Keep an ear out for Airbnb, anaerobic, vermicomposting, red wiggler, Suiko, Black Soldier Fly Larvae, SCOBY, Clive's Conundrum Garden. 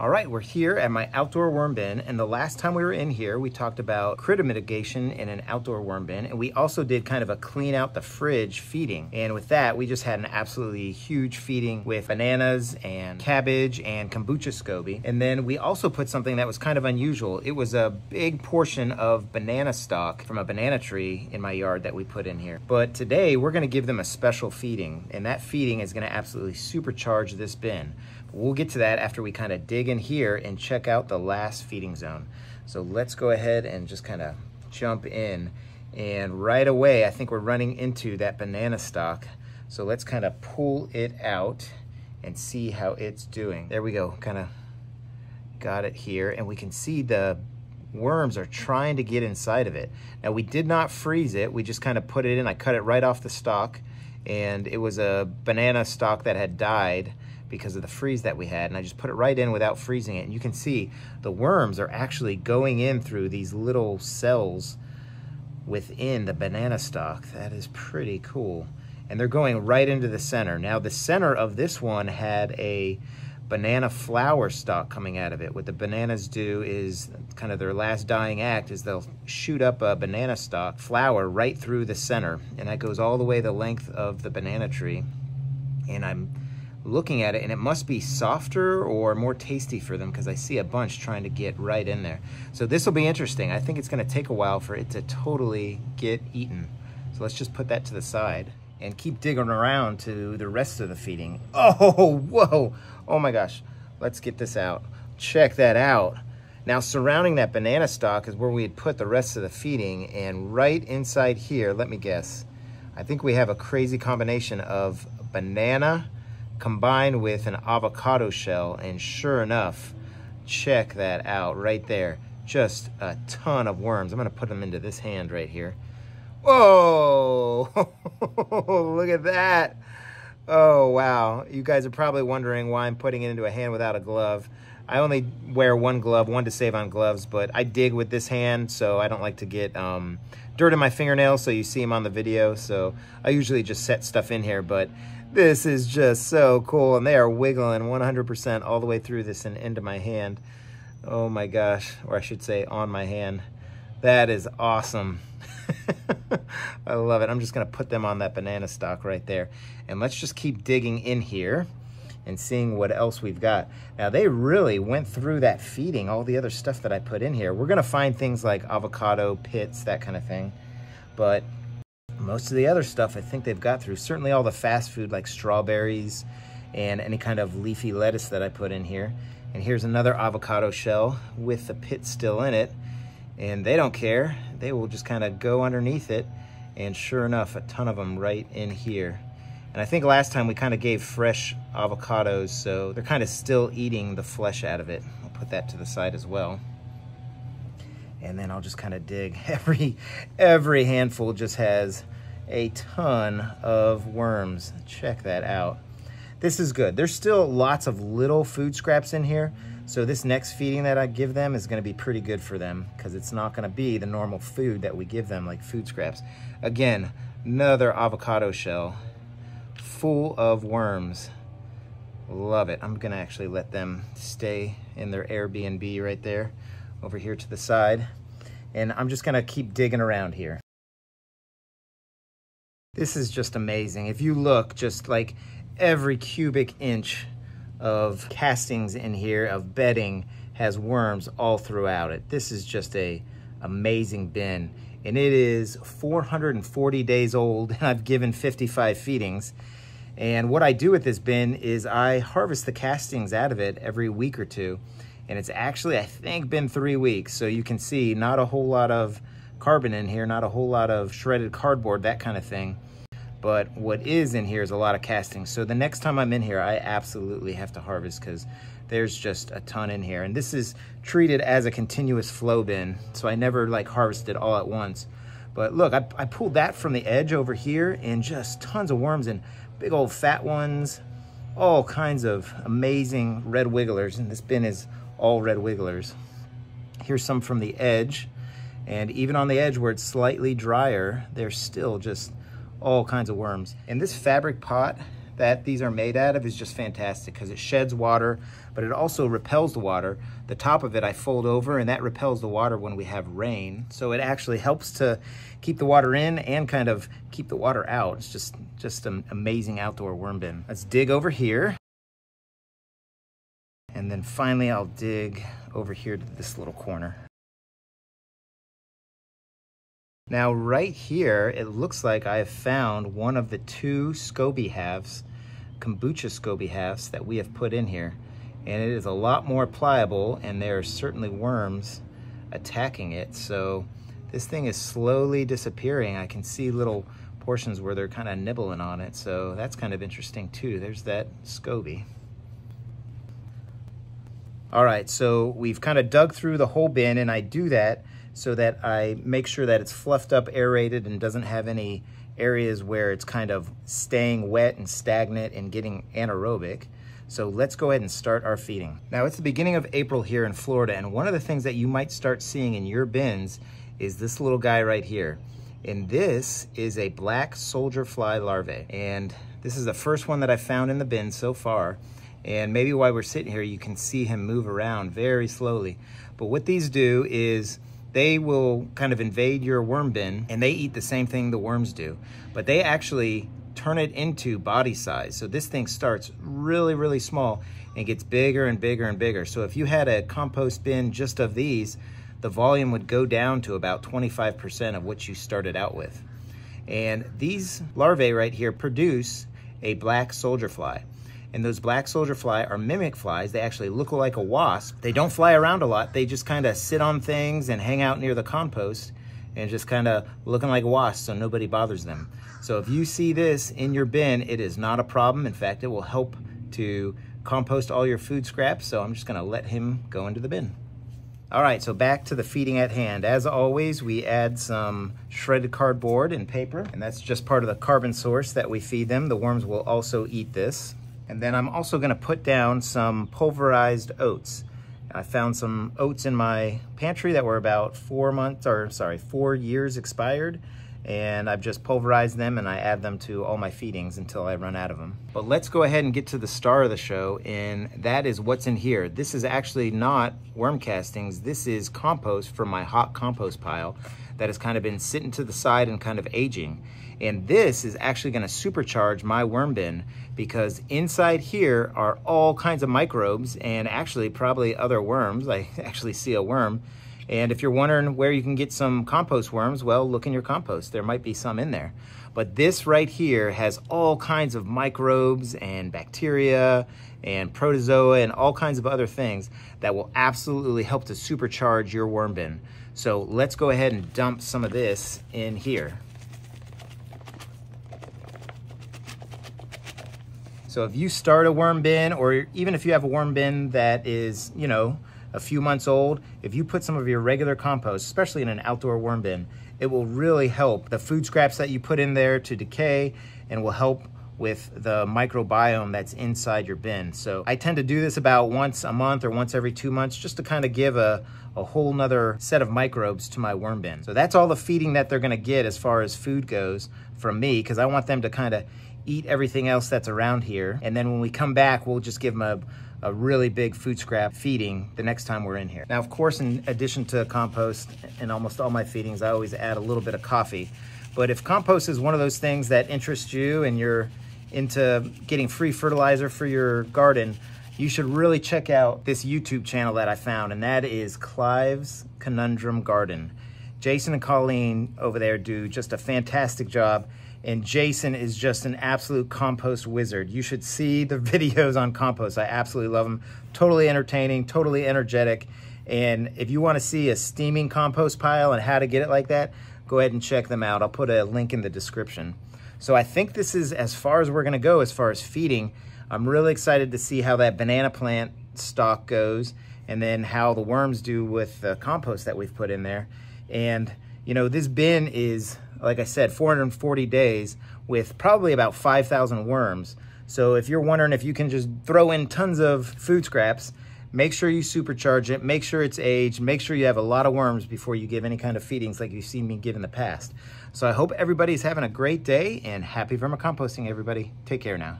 All right, we're here at my outdoor worm bin, and the last time we were in here, we talked about critter mitigation in an outdoor worm bin, and we also did kind of a clean out the fridge feeding. And with that, we just had an absolutely huge feeding with bananas and cabbage and kombucha SCOBY. And then we also put something that was kind of unusual. It was a big portion of banana stock from a banana tree in my yard that we put in here. But today, we're gonna give them a special feeding, and that feeding is gonna absolutely supercharge this bin. We'll get to that after we kind of dig in here and check out the last feeding zone. So let's go ahead and just kind of jump in. And right away, I think we're running into that banana stock. So let's kind of pull it out and see how it's doing. There we go, kind of got it here. And we can see the worms are trying to get inside of it. Now we did not freeze it, we just kind of put it in. I cut it right off the stalk, and it was a banana stalk that had died because of the freeze that we had, and I just put it right in without freezing it. And you can see the worms are actually going in through these little cells within the banana stalk. That is pretty cool. And they're going right into the center. Now the center of this one had a banana flower stalk coming out of it. What the bananas do is kind of their last dying act is they'll shoot up a banana stalk flower right through the center. And that goes all the way the length of the banana tree. And I'm looking at it, and it must be softer or more tasty for them because I see a bunch trying to get right in there. So this will be interesting. I think it's going to take a while for it to totally get eaten. So let's just put that to the side and keep digging around to the rest of the feeding. Oh, whoa. Oh my gosh. Let's get this out. Check that out. Now surrounding that banana stalk is where we had put the rest of the feeding, and right inside here, let me guess, I think we have a crazy combination of banana combined with an avocado shell, and sure enough, check that out right there. Just a ton of worms. I'm gonna put them into this hand right here. Whoa, look at that. Oh, wow. You guys are probably wondering why I'm putting it into a hand without a glove. I only wear one glove, one to save on gloves, but I dig with this hand, so I don't like to get dirt in my fingernails, so you see them on the video. So I usually just set stuff in here, but this is just so cool, and they are wiggling 100% all the way through this and into my hand. Oh my gosh, or I should say on my hand. That is awesome. I love it. I'm just gonna put them on that banana stalk right there. And let's just keep digging in here and seeing what else we've got. Now they really went through that feeding, all the other stuff that I put in here. We're gonna find things like avocado pits, that kind of thing. But most of the other stuff I think they've got through, certainly all the fast food like strawberries and any kind of leafy lettuce that I put in here. And here's another avocado shell with the pit still in it. And they don't care. They will just kind of go underneath it. And sure enough, a ton of them right in here. And I think last time we kind of gave fresh avocados, so they're kind of still eating the flesh out of it. I'll put that to the side as well. And then I'll just kind of dig. Every handful just has a ton of worms. Check that out. This is good. There's still lots of little food scraps in here. So this next feeding that I give them is gonna be pretty good for them because it's not gonna be the normal food that we give them, like food scraps. Again, another avocado shell full of worms. Love it. I'm gonna actually let them stay in their Airbnb right there, over here to the side. And I'm just gonna keep digging around here. This is just amazing. If you look, just like every cubic inch of castings in here, of bedding, has worms all throughout it. This is just a amazing bin. And it is 440 days old, and I've given 55 feedings. And what I do with this bin is I harvest the castings out of it every week or two. And it's actually, I think, been 3 weeks. So you can see not a whole lot of carbon in here, not a whole lot of shredded cardboard, that kind of thing. But what is in here is a lot of castings. So the next time I'm in here, I absolutely have to harvest because there's just a ton in here. And this is treated as a continuous flow bin. So I never like harvested all at once. But look, I pulled that from the edge over here, and just tons of worms and big old fat ones, all kinds of amazing red wigglers. And this bin is all red wigglers. Here's some from the edge, and even on the edge where it's slightly drier, there's still just all kinds of worms. And this fabric pot that these are made out of is just fantastic because it sheds water, but it also repels the water. The top of it I fold over, and that repels the water when we have rain. So it actually helps to keep the water in and kind of keep the water out. It's just an amazing outdoor worm bin. Let's dig over here. And then finally, I'll dig over here to this little corner. Now right here, it looks like I have found one of the two SCOBY halves, kombucha SCOBY halves that we have put in here. And it is a lot more pliable, and there are certainly worms attacking it. So this thing is slowly disappearing. I can see little portions where they're kind of nibbling on it. So that's kind of interesting too. There's that SCOBY. All right, so we've kind of dug through the whole bin, and I do that so that I make sure that it's fluffed up, aerated, and doesn't have any areas where it's kind of staying wet and stagnant and getting anaerobic. So let's go ahead and start our feeding. Now it's the beginning of April here in Florida, and one of the things that you might start seeing in your bins is this little guy right here. And this is a black soldier fly larvae. And this is the first one that I found in the bin so far. And maybe while we're sitting here, you can see him move around very slowly. But what these do is they will kind of invade your worm bin, and they eat the same thing the worms do, but they actually turn it into body size. So this thing starts really, really small and gets bigger and bigger and bigger. So if you had a compost bin just of these, the volume would go down to about 25% of what you started out with. And these larvae right here produce a black soldier fly. And those black soldier fly are mimic flies. They actually look like a wasp. They don't fly around a lot. They just kind of sit on things and hang out near the compost and just kind of looking like wasps so nobody bothers them. So if you see this in your bin, it is not a problem. In fact, it will help to compost all your food scraps. So I'm just going to let him go into the bin. All right, so back to the feeding at hand. As always, we add some shredded cardboard and paper, and that's just part of the carbon source that we feed them. The worms will also eat this. And then I'm also gonna put down some pulverized oats. I found some oats in my pantry that were about 4 years expired. And I've just pulverized them, and I add them to all my feedings until I run out of them. But let's go ahead and get to the star of the show, and that is what's in here. This is actually not worm castings. This is compost from my hot compost pile that has kind of been sitting to the side and kind of aging. And this is actually going to supercharge my worm bin, because inside here are all kinds of microbes and actually probably other worms. I actually see a worm. And if you're wondering where you can get some compost worms, well, look in your compost. There might be some in there. But this right here has all kinds of microbes and bacteria and protozoa and all kinds of other things that will absolutely help to supercharge your worm bin. So let's go ahead and dump some of this in here. So if you start a worm bin, or even if you have a worm bin that is, you know, a few months old, if you put some of your regular compost, especially in an outdoor worm bin, it will really help the food scraps that you put in there to decay, and will help with the microbiome that's inside your bin. So I tend to do this about once a month or once every 2 months, just to kind of give a whole nother set of microbes to my worm bin. So that's all the feeding that they're gonna get as far as food goes from me, because I want them to kind of eat everything else that's around here. And then when we come back, we'll just give them a really big food scrap feeding the next time we're in here. Now, of course, in addition to compost and almost all my feedings, I always add a little bit of coffee. But if compost is one of those things that interests you and you're into getting free fertilizer for your garden, you should really check out this YouTube channel that I found, and that is Clive's Conundrum Garden. Jason and Colleen over there do just a fantastic job. And Jason is just an absolute compost wizard. You should see the videos on compost. I absolutely love them. Totally entertaining, totally energetic. And if you want to see a steaming compost pile and how to get it like that, go ahead and check them out. I'll put a link in the description. So I think this is as far as we're going to go as far as feeding. I'm really excited to see how that banana plant stock goes, and then how the worms do with the compost that we've put in there. And, you know, this bin is, like I said, 440 days with probably about 5,000 worms. So if you're wondering if you can just throw in tons of food scraps, make sure you supercharge it, make sure it's aged, make sure you have a lot of worms before you give any kind of feedings like you've seen me give in the past. So I hope everybody's having a great day, and happy vermicomposting, everybody. Take care now.